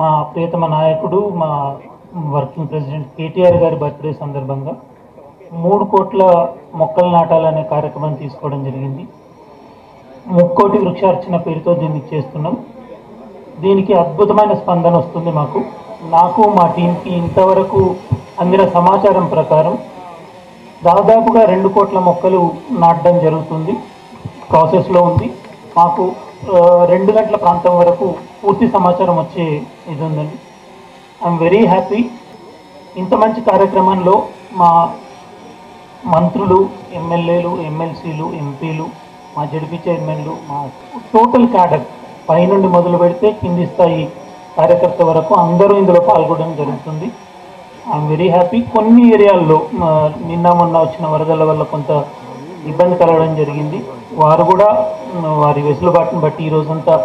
మా ప్రియతమ నాయకుడు మా వర్కింగ్ ప్రెసిడెంట్ కేటీఆర్ గారి బర్త్డే సందర్భంగా 3 కోట్ల మొక్కలు నాటాలనే కార్యక్రమం తీసుకోవడం జరిగింది। ముక్కోటి వృక్షార్చన పేరుతో దీన్ని చేస్తున్నాం। దీనికి అద్భుతమైన స్పందన వస్తుంది। నాకు మా టీంకి ఇంతవరకు అందిన సమాచారం ప్రకారం దాదాపుగా 2 కోట్ల మొక్కలు నాటడం జరుగుతుంది, ప్రాసెస్ లో ఉంది। మాకు 2 గంటల ప్రాంతం వరకు పూర్తి సమాచారం వచ్చే ఇది ఉందండి। I'm very happy. ఇంత మంచి కార్యక్రమంలో మా మంత్రులు, ఎమ్మెల్యేలు, ఎమ్మెల్సీలు, ఎంపీలు, మా జడ్పీ చైర్మన్లు, మా టోటల్ క్యాడర్ పైనుండి మొదలు పెడితే కింది స్థాయి కార్యకర్త వరకు అందరూ ఇందులో పాల్గొనడం జరుగుతుంది। I'm very happy. కొన్ని ఏరియాల్లో నిన్న మొన్న వచ్చిన వరదల వల్ల కొంత ఇబ్బంది కలగడం జరిగింది। వారు కూడా వారి వెసులుబాటును బట్టి ఈ రోజంతా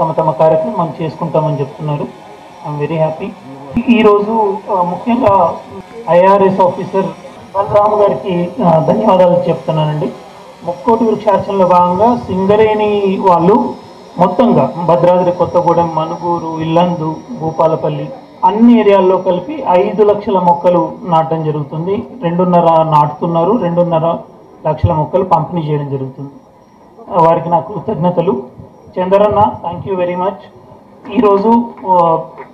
తమ తమ కార్యక్రమం చేసుకుంటామని చెప్తున్నారు। I'm very happy. ఈరోజు ముఖ్యంగా ఐఆర్ఎస్ ఆఫీసర్ బలరాము గారికి ధన్యవాదాలు చెప్తున్నానండి। ముక్కోటి వృక్షార్చనలో భాగంగా సింగరేణి వాళ్ళు మొత్తంగా భద్రాద్రి, కొత్తగూడెం, మణుగూరు, ఇల్లందు, భూపాలపల్లి అన్ని ఏరియాల్లో కలిపి 5 లక్షల మొక్కలు నాటడం జరుగుతుంది। 2.5 నాటుతున్నారు, 2.5 లక్షల మొక్కలు పంపిణీ చేయడం జరుగుతుంది। వారికి నా కృతజ్ఞతలు। Chandranna, thank you very much. ఈరోజు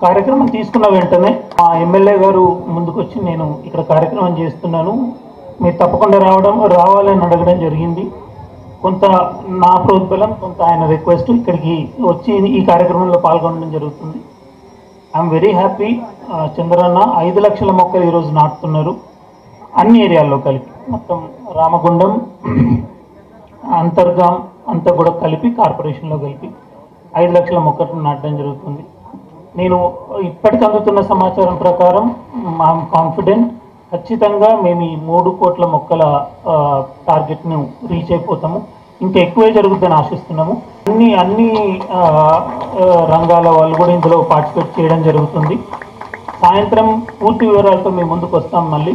కార్యక్రమం తీసుకున్న వెంటనే మా ఎమ్మెల్యే గారు ముందుకొచ్చి నేను ఇక్కడ కార్యక్రమం చేస్తున్నాను, మీరు తప్పకుండా రావాలని అడగడం జరిగింది। కొంత నా ప్రోద్బలం, కొంత ఆయన రిక్వెస్ట్ ఇక్కడికి వచ్చి ఈ కార్యక్రమంలో పాల్గొనడం జరుగుతుంది। I'm very happy. చంద్రన్న 5 లక్షల మొక్కలు ఈరోజు నాటుతున్నారు అన్ని ఏరియాల్లో కలిపి, మొత్తం రామగుండం, అంతర్గాం అంతా కూడా కలిపి, కార్పొరేషన్లో కలిపి 5 లక్షల మొక్కలు నాటడం జరుగుతుంది। నేను ఇప్పటికి అందుతున్న సమాచారం ప్రకారం ఐఎమ్ కాన్ఫిడెంట్, ఖచ్చితంగా మేము ఈ 3 కోట్ల మొక్కల టార్గెట్ను రీచ్ అయిపోతాము। ఇంకా ఎక్కువే జరుగుతుందని ఆశిస్తున్నాము। అన్ని రంగాల వాళ్ళు కూడా ఇందులో పార్టిసిపేట్ చేయడం జరుగుతుంది। సాయంత్రం పూర్తి వివరాలతో మేము ముందుకు వస్తాం మళ్ళీ।